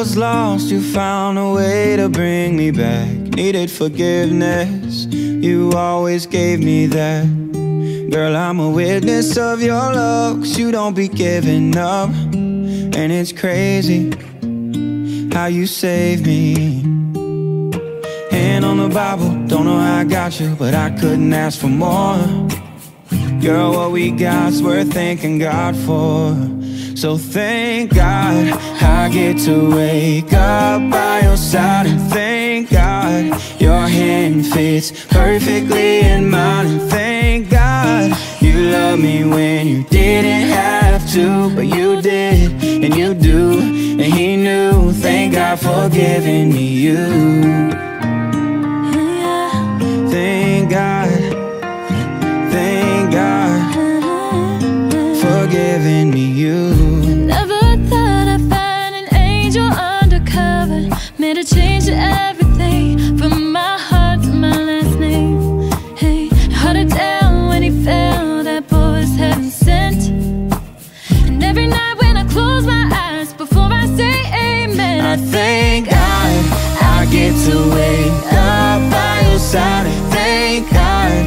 was lost, you found a way to bring me back. Needed forgiveness, you always gave me that. Girl, I'm a witness of your love, 'cause you don't be giving up. And it's crazy how you saved me. Hand on the Bible, don't know how I got you, but I couldn't ask for more. Girl, what we got's worth thanking God for. So thank God I get to wake up by your side, and thank God your hand fits perfectly in mine, and thank God you loved me when you didn't have to, but you did, and you do, and He knew. Thank God for giving me you. Thank God, thank God for giving me you. To change everything from my heart to my last name. Hey, hard it down when he fell. That boy's heaven sent. And every night when I close my eyes before I say amen, I thank God I get to wake up by your side. I thank God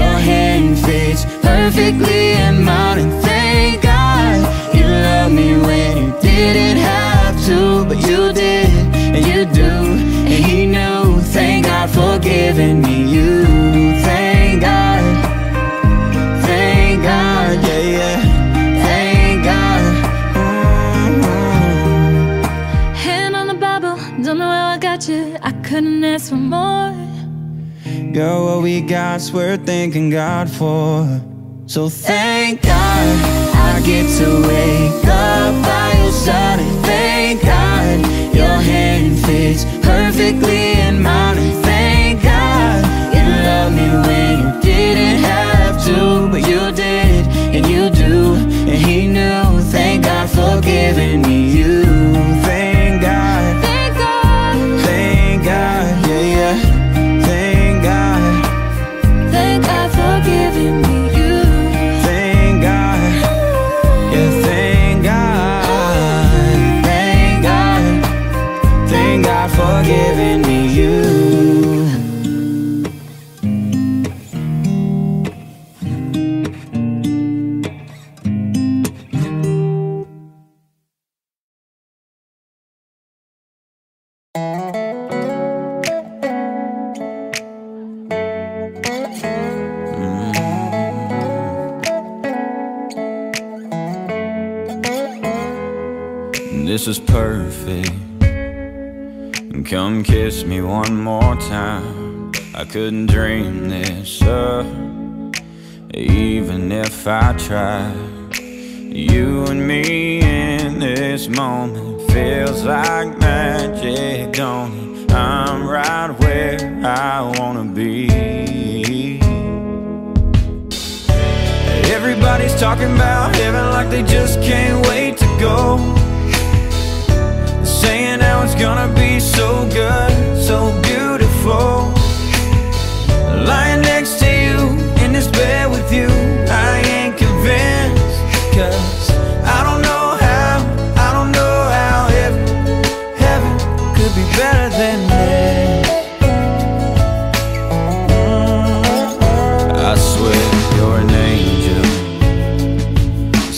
your hand fits perfectly in mine. And thank God you loved me when you didn't have to, but you did. You do, and He knew. Thank God for giving me you. Thank God, yeah, yeah. Thank God. Hand on the Bible, don't know how I got you. I couldn't ask for more. Girl, what we got's worth thanking God for. So thank God I get to wake up by your side. Thank God your hand fits perfectly in mine. Thank God you loved me when you didn't have to, but you did, and you do, and He knew. Thank God for giving me you. Thank God, thank God, thank God, yeah, yeah. Thank God for giving me you. Thank God, yeah, thank God. Thank God for giving me you. This is perfect. Come kiss me one more time. I couldn't dream this up, even if I tried. You and me in this moment feels like magic, don't it? I'm right where I wanna be. Everybody's talking about heaven like they just can't wait to go. Saying how it's gonna be so good, so beautiful. Lying next to you, in this bed with you, I ain't convinced. 'Cause I don't know how heaven could be better than this. I swear you're an angel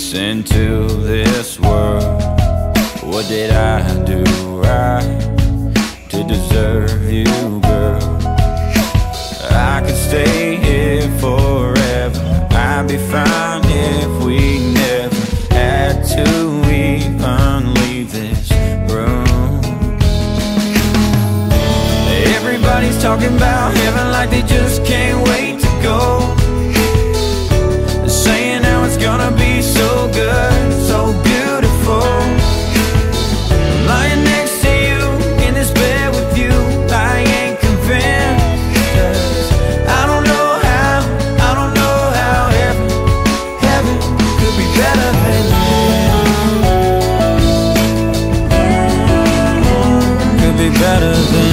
sent to this world. What did I do right to deserve you, girl? I could stay here forever. I'd be fine if we never had to even leave this room. Everybody's talking about heaven like they just can't wait to go. They're saying how it's gonna be so good, so beautiful. Lying next to you, in this bed with you, I ain't convinced. 'Cause I don't know how heaven could be better than this. Could be better than this.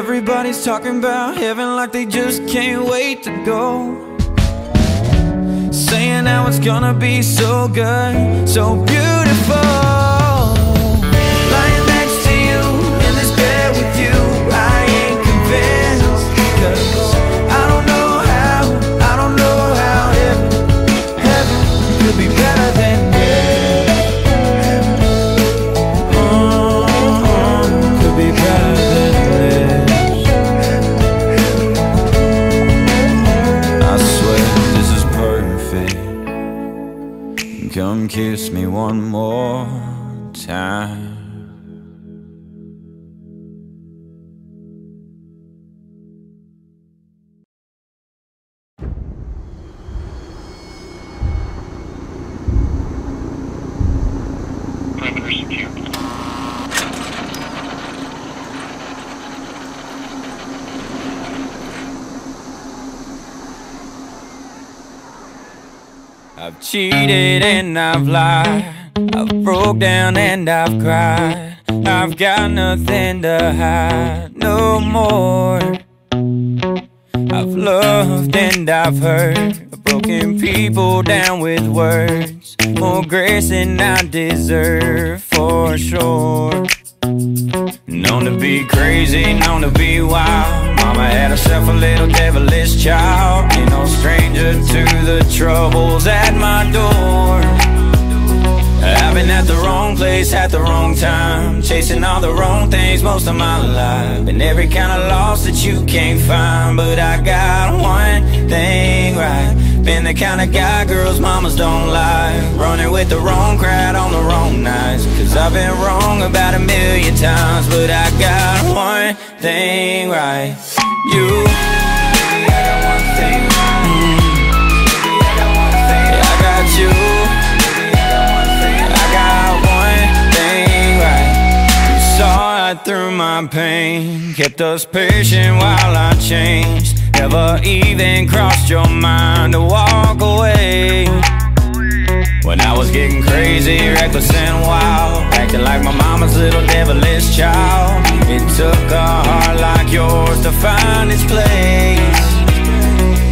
Everybody's talking about heaven like they just can't wait to go. Say saying how it's gonna be so good, so beautiful. Come kiss me one more time. I've cheated and I've lied, I've broke down and I've cried, I've got nothing to hide no more. I've loved and I've hurt, broken people down with words, more grace than I deserve for sure. Known to be crazy, known to be wild, mama had herself a little devilish child, ain't no stranger to the troubles at my door. I've been at the wrong place at the wrong time, chasing all the wrong things most of my life, and every kind of loss that you can't find. But I got one thing right, been the kind of guy girls mamas don't like, running with the wrong crowd on the wrong nights, cause I've been wrong about 1,000,000 times. But I got one thing right, you. Through my pain, kept us patient while I changed, never even crossed your mind to walk away. When I was getting crazy, reckless and wild, acting like my mama's little devilish child, it took a heart like yours to find its place.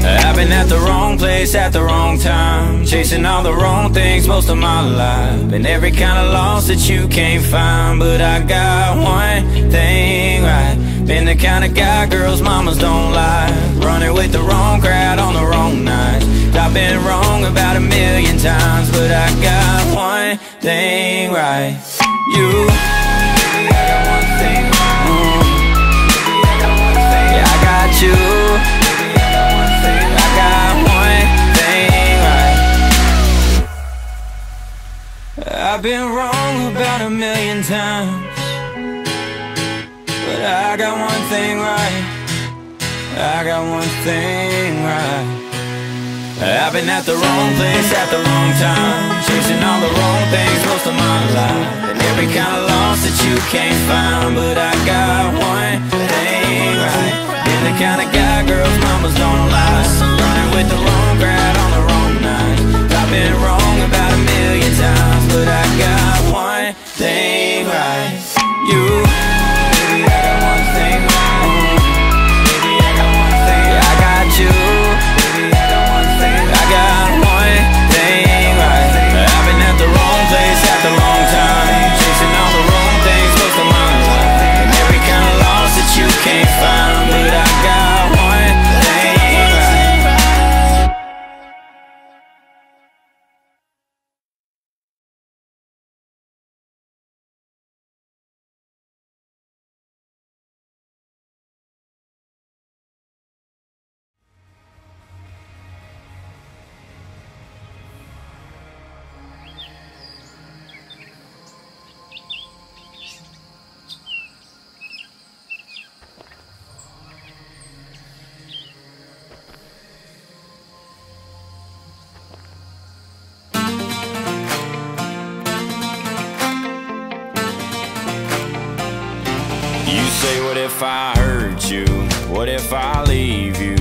I've been at the wrong place at the wrong time, chasing all the wrong things most of my life, and every kind of loss that you can't find. But I got one thing right, been the kind of guy girls mamas don't like, running with the wrong crowd on the wrong nights. I've been wrong about 1,000,000 times, but I got one thing right, you. I've been wrong about 1,000,000 times, but I got one thing right, I got one thing right. I've been at the wrong place at the wrong time, chasing all the wrong things most of my life, and every kind of loss that you can't find. But I got one thing right, been the kind of guy girls mamas don't lie, running with the wrong crowd on the wrong night. I've been wrong about 1,000,000 times, but I got one thing right, you. Maybe I got one thing right, maybe I got one thing right. I got you, maybe I got one thing right. I got one thing right. I've been at the wrong place at the wrong time, chasing all the wrong things most of my life, and every kind of loss that you can't find. But I got one thing. What if I hurt you? What if I leave you?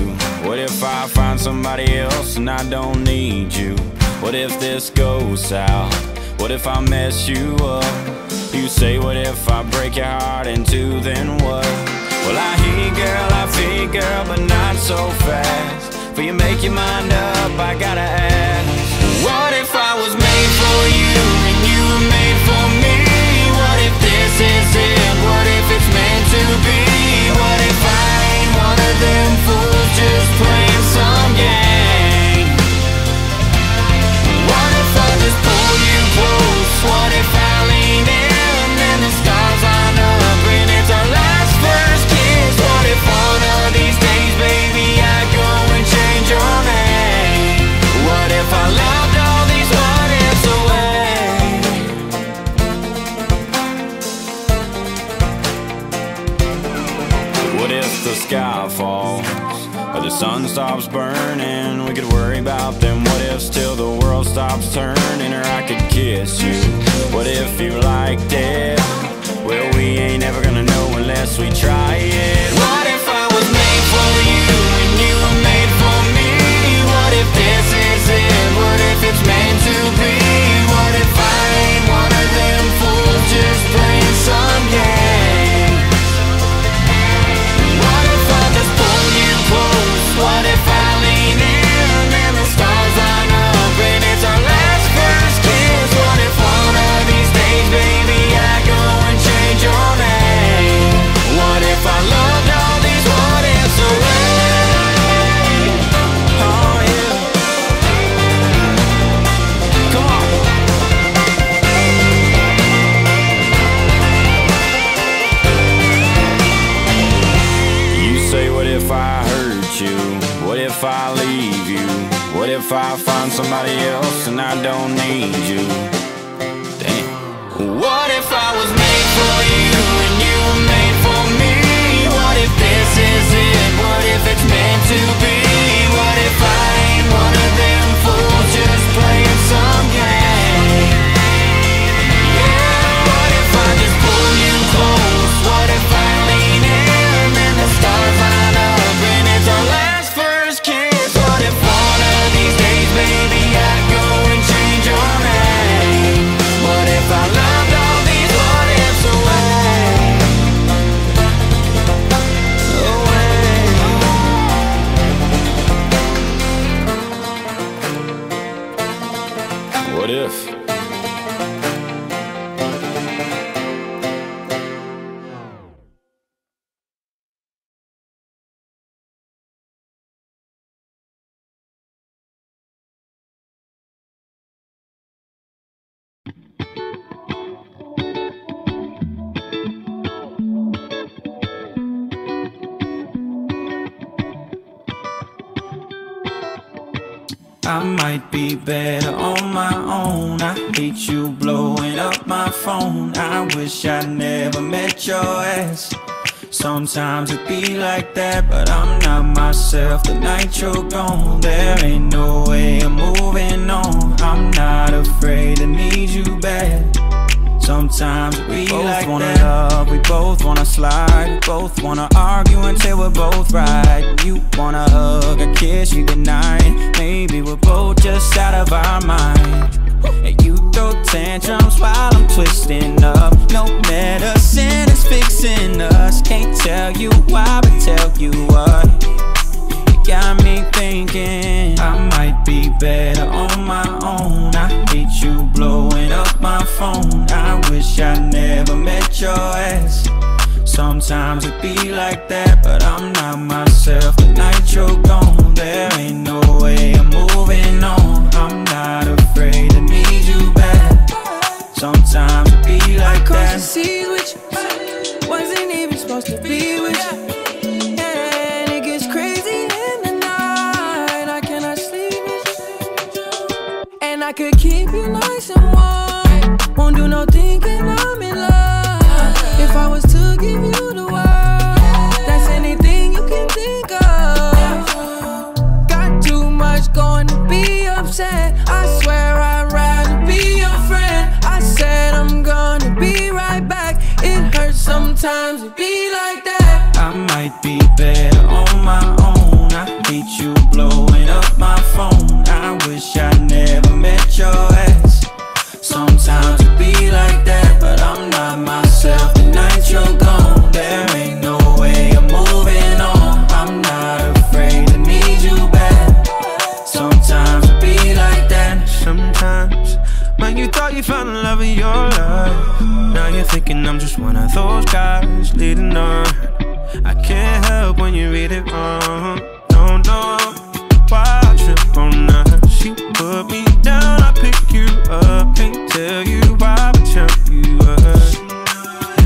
What if I find somebody else and I don't need you? What if this goes south? What if I mess you up? You say, what if I break your heart in two, then what? Well, I hear you, girl, I feel you, girl, but not so fast. For you make your mind up, I gotta ask. What if I was made for you and you were made for me? What if this is it? What if it's meant to be? What if I ain't one of them fools just playing some game? What if I just pull you close? What if I lean in and the stars line up and it's our last first kiss? What if one of these days, baby, I go and change your name? What if I love? Sky falls, or the sun stops burning. We could worry about them what ifs till the world stops turning. Or I could kiss you, what if you liked it? Well, we ain't ever gonna know unless we try it. What if I was made for you and you were made for me? What if this is it? What if it's meant to be? What if I ain't one of them fools just playing some game? What if I lean in and the stars line up and it's our last first kiss? What if one of these days, baby, I go and change your name? What if I loved all these what ifs away? Oh yeah. Come on. You say what if I hurt you? What if I leave you? What if I find somebody else and I don't need you? Damn. What if I was made for you and you were made for me? What if this is it? What if it's meant to be? What if I ain't one of them fools just playing some game? Yeah, what if I just pull you close? What if I lean in and the stars line up and it's our last? I might be better on my own. I hate you blowing up my phone. I wish I never met your ass. Sometimes it be like that, but I'm not myself the night you're gone. There ain't no way I'm moving on. I'm not afraid to need you back. Sometimes we both like wanna that. Love, we both wanna slide. We both wanna argue until we're both right. You wanna hug, a kiss, you deny. Maybe we're both just out of our mind. And you throw tantrums while I'm twisting up. No medicine is fixing us. Can't tell you why, but tell you what. Got me thinking I might be better on my own. I hate you blowing up my phone. I wish I never met your ass. Sometimes it be like that, but I'm not myself the night you're gone. There ain't no way I'm moving on. I'm not afraid to need you back. Sometimes it be like that. I see which wasn't even supposed to be with you. I could keep you nice and warm. Won't do no thinking, I'm in love. If I was to give you the word, that's anything you can think of. Got too much going to be upset. I swear I'd rather be your friend. I said I'm gonna be right back. It hurts sometimes to be like that. I might be better on my own. I hate you blowing up my phone. I wish I never met your ass. Sometimes it be like that, but I'm not myself the night you're gone. There ain't no way I'm moving on. I'm not afraid to need you back. Sometimes it be like that. got you thinking I'm just one of those guys leading on. I can't help when you read it wrong. Don't know why I trip on her. She put me down, I pick you up. Can't tell you why, but chump you up.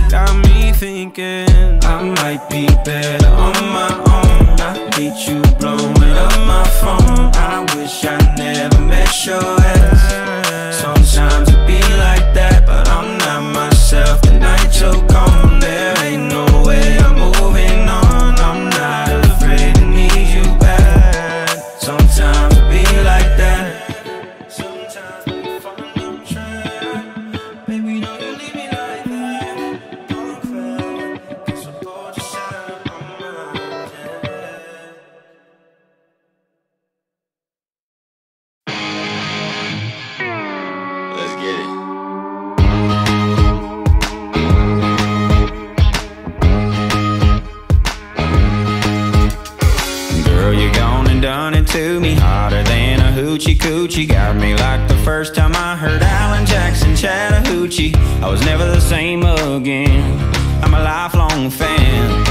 Got me thinking I might be better on my own. I hate you blowing up my phone. I wish I never met your ass. Sometimes it be like that, but I'm not myself. The night you're gone, there ain't no way I'm moving on. I'm not afraid to need you back. Sometimes it be like that. Sometimes we fall on track. Baby, don't you leave me like that. Don't cry, cause I'm bored to shine on my head. Let's get it. Done it to me harder than a hoochie coochie. Got me like the first time I heard Alan Jackson Chattahoochee. I was never the same again. I'm a lifelong fan.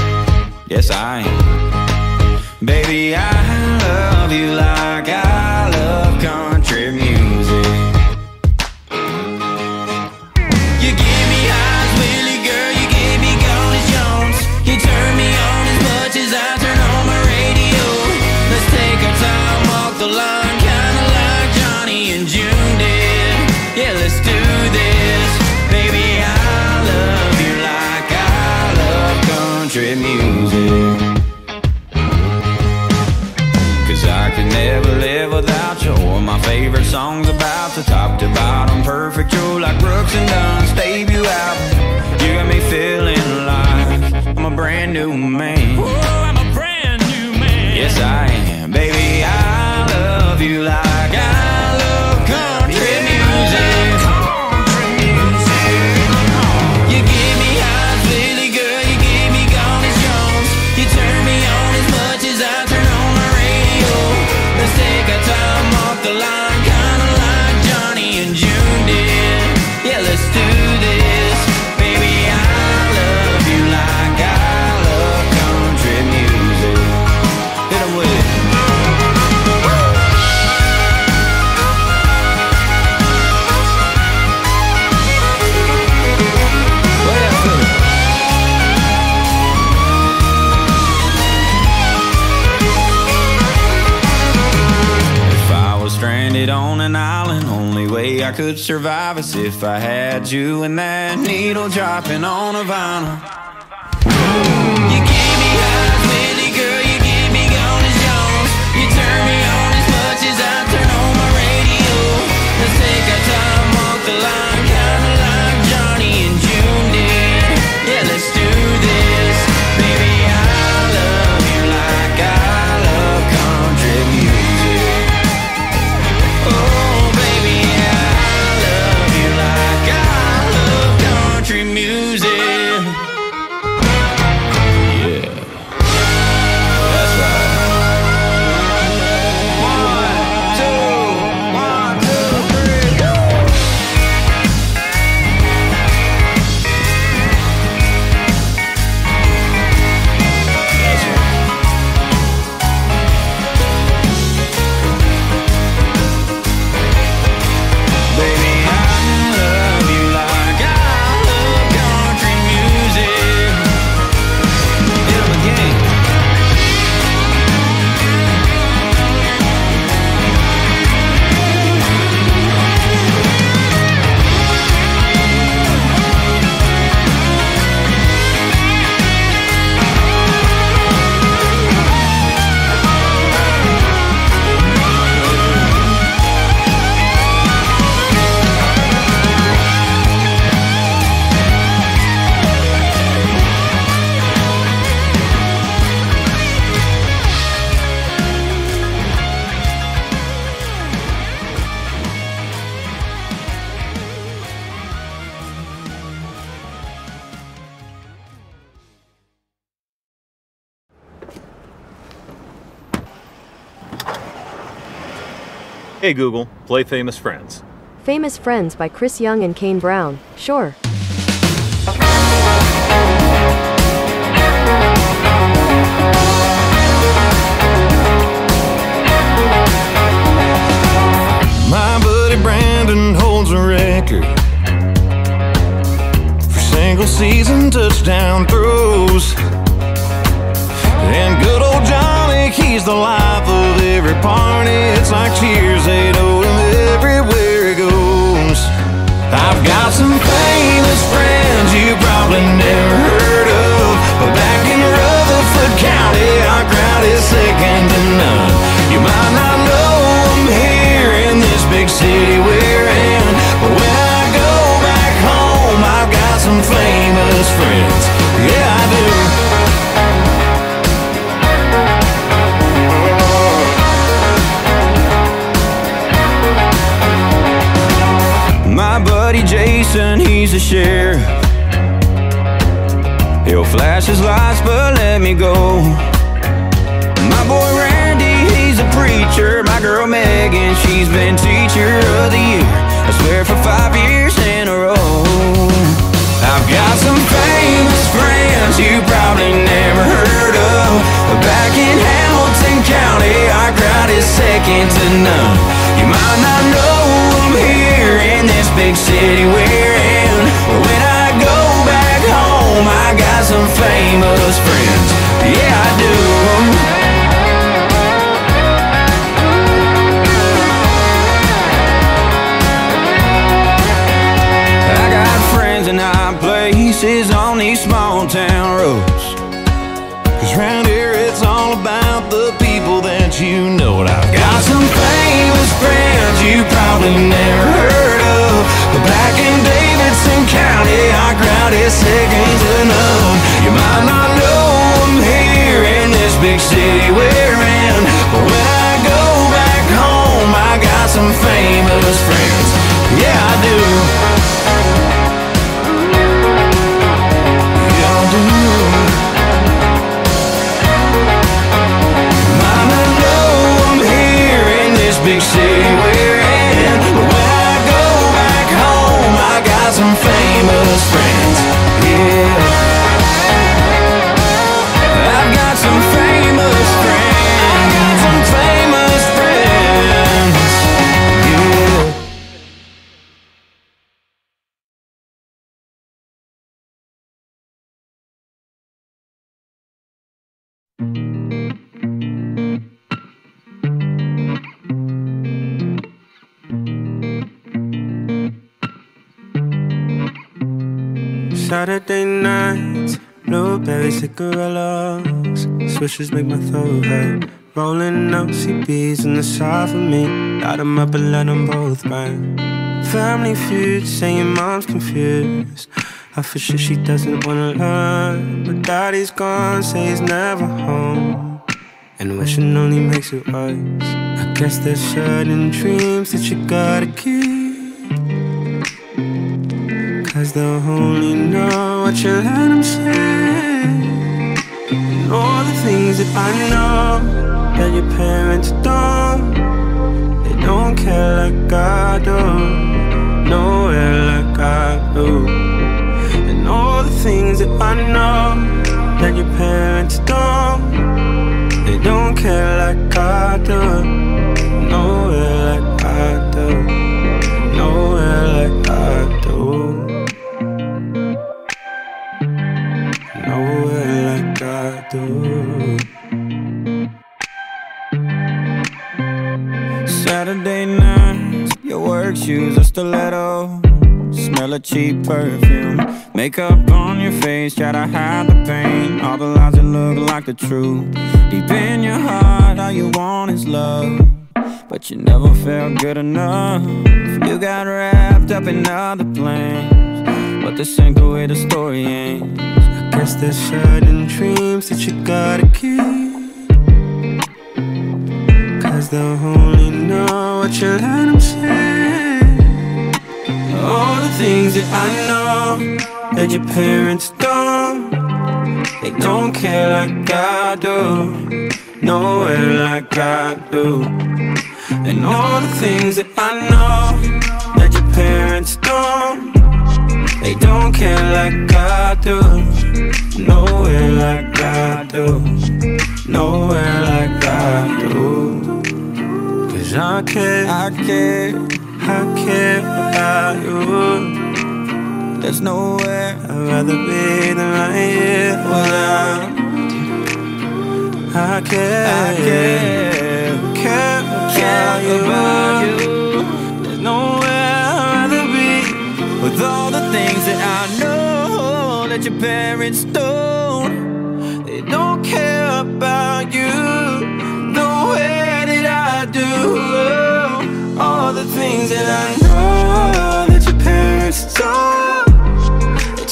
Yes, I am. Baby, I love you like I love country music. You give me eyes, Willie girl. You give me Golly Jones. You turn me on as much as I turn on my radio. Take our time, walk the line, kinda like Johnny and June did. Yeah, let's do this. Baby, I love you like I love country music. Cause I could never live without you, or my favorite song's about the top to bottom. Perfect, you're like Brooks and Dunn, stave you out. You got me feeling like I'm a brand new man. Ooh, I'm a brand new man. Yes, I am. Baby, I love you like I love country music. You give me eyes, Lily girl. You give me Golly Jones. You turn me on as much as I turn on my radio. Let's take our time off the line, kinda like Johnny and June did. Yeah, let's do this. Baby, I love you like I love country music. Hit 'em with it. On an island, only way I could survive is if I had you and that needle dropping on a vinyl. You give me eyes, Willie girl, you give me Golly Jones. You turn me on as much as I turn on my radio. Let's take our time, walk the line, kinda like Johnny and June did. Yeah, let's do this. Baby, I love you like I love country music. Oh, baby, I love you like I love country music. Yeah, that's right. 1, 2, 1, 2, 3, go! That's right. Hey Google, play Famous Friends. Famous Friends by Chris Young and Kane Brown, sure. holds a record for single season touchdown throws. And good old Johnny, he's the life of every party. It's like Cheers, they know him everywhere he goes. I've got some famous friends you probably never heard of, but back in Rutherford County, our crowd is second to none. You might not know them here in this big city we're in, but when I go back home, I've got some famous friends. Yeah, I do. My buddy Jason, he's a sheriff. He'll flash his lights but let me go. My boy Randy, he's a preacher. My girl Megan, she's been teacher of the year, I swear, for 5 years in a row. I've got some famous friends you probably never heard of, but back in Hamilton County, our crowd is second to none. You might not know them here in this big city we're in, but when I go back home, I got some famous friends. Yeah, I do. I got friends in high places on these small town roads, 'cause round here it's all about the people that you know. And I've got some famous friends you probably never heard of, but back in Davidson County, our crowd is second to none. You might not know them here in this big city we're in, but when I go back home, I got some famous friends. Yeah, I do. Yeah, I do. Big city we're in, but when I go back home, I got some famous friends. Yeah, I've got some famous friends. I got some famous friends. Yeah. Saturday nights, blueberry cigarillos, swishes make my throat hurt. Rolling OCBs in the side for me, light them up and let them both burn. Family feuds, saying mom's confused, half for shit she doesn't wanna learn. But daddy's gone, say he's never home, and wishing only makes it worse. I guess there's certain dreams that you gotta keep, 'cause they'll only know what you let them say. And all the things that I know that your parents don't, they don't care like I do, nowhere like I do. And all the things that I know that your parents don't, they don't care like I do, nowhere like I do, nowhere like I do. Saturday nights, your work shoes are stiletto, smell of cheap perfume, makeup on your face, try to hide the pain, all the lies that look like the truth. Deep in your heart, all you want is love, but you never felt good enough. You got wrapped up in other plans, but this ain't the way the story ends. Guess there's certain dreams that you gotta keep, 'cause they'll only know what you let them say. All the things that I know that your parents don't, they don't care like I do, nowhere like I do. And all the things that I know that your parents don't, they don't care like I do, nowhere like I do, nowhere like I do. 'Cause I care, I care about you. There's nowhere I'd rather be than right here around you. I care about you. There's nowhere I'd rather be. With all the things that I know that your parents don't, they don't care about you. Do all the things that I know that your parents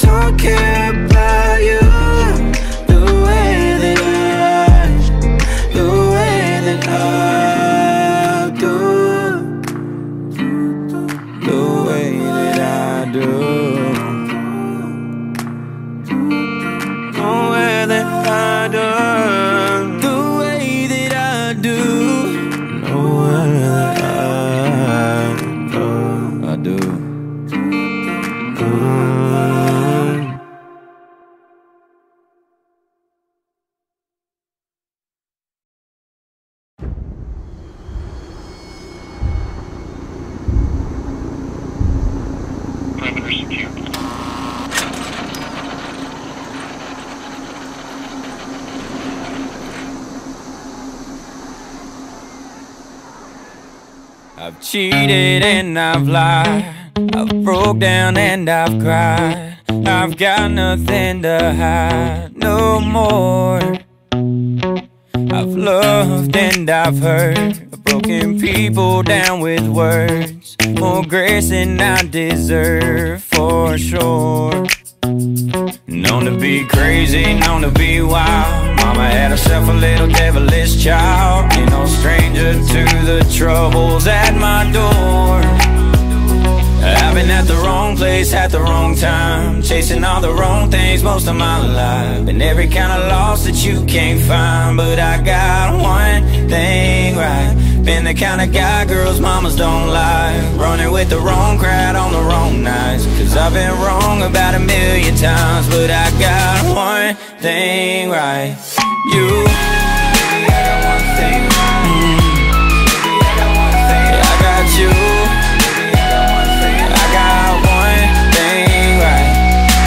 don't care about you the way that I do, the way that I do, the way that I do. I've cheated and I've lied, I've broke down and I've cried, I've got nothing to hide no more. I've loved and I've hurt, broken people down with words, more grace than I deserve for sure. Known to be crazy, known to be wild, mama had herself a little devilish child, ain't no stranger to the troubles at my door. I've been at the wrong place at the wrong time, chasing all the wrong things most of my life, and every kind of loss that you can't find. But I got one thing right, been the kind of guy girls mamas don't like, running with the wrong crowd on the wrong nights, cause I've been wrong about 1,000,000 times. But I got one thing right. You, baby, I got one thing right. Baby, I got one thing right. I got you. Baby, I got one thing right. I got one thing right.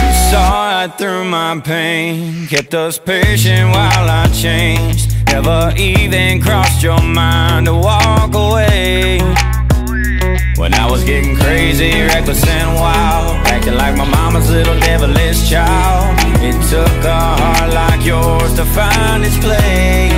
You saw right through my pain, kept us patient while I changed, never even crossed your mind to walk away. When I was getting crazy, reckless and wild, acting like my mama's little devilish child, it took a heart like yours to find its place.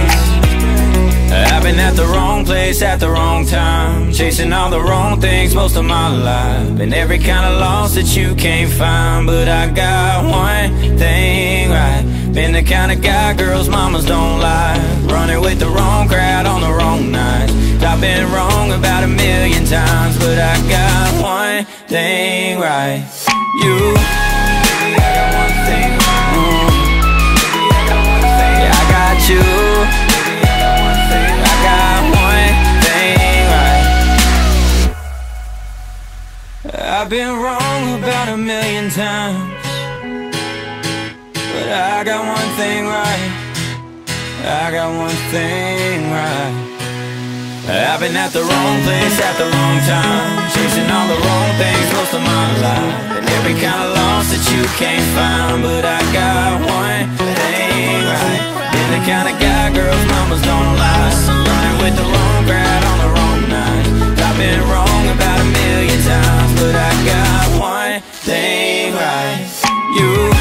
I've been at the wrong place at the wrong time, chasing all the wrong things most of my life, and every kind of loss that you can't find. But I got one thing right, been the kind of guy girls mamas don't like, running with the wrong crowd on the wrong nights, I've been wrong about 1,000,000 times. But I got one thing right. You, baby, I got one thing right. Baby, I got one thing right. I got you. Baby, I got one thing right. I got one thing right. I've been wrong about 1,000,000 times, but I got one thing right. I got one thing right. I've been at the wrong place at the wrong time, chasing all the wrong things most of my life, and every kind of loss that you can't find. But I got one thing right, been the kind of guy girls mamas don't lie, running with the wrong crowd on the wrong night, I've been wrong about 1,000,000 times. But I got one thing right. You.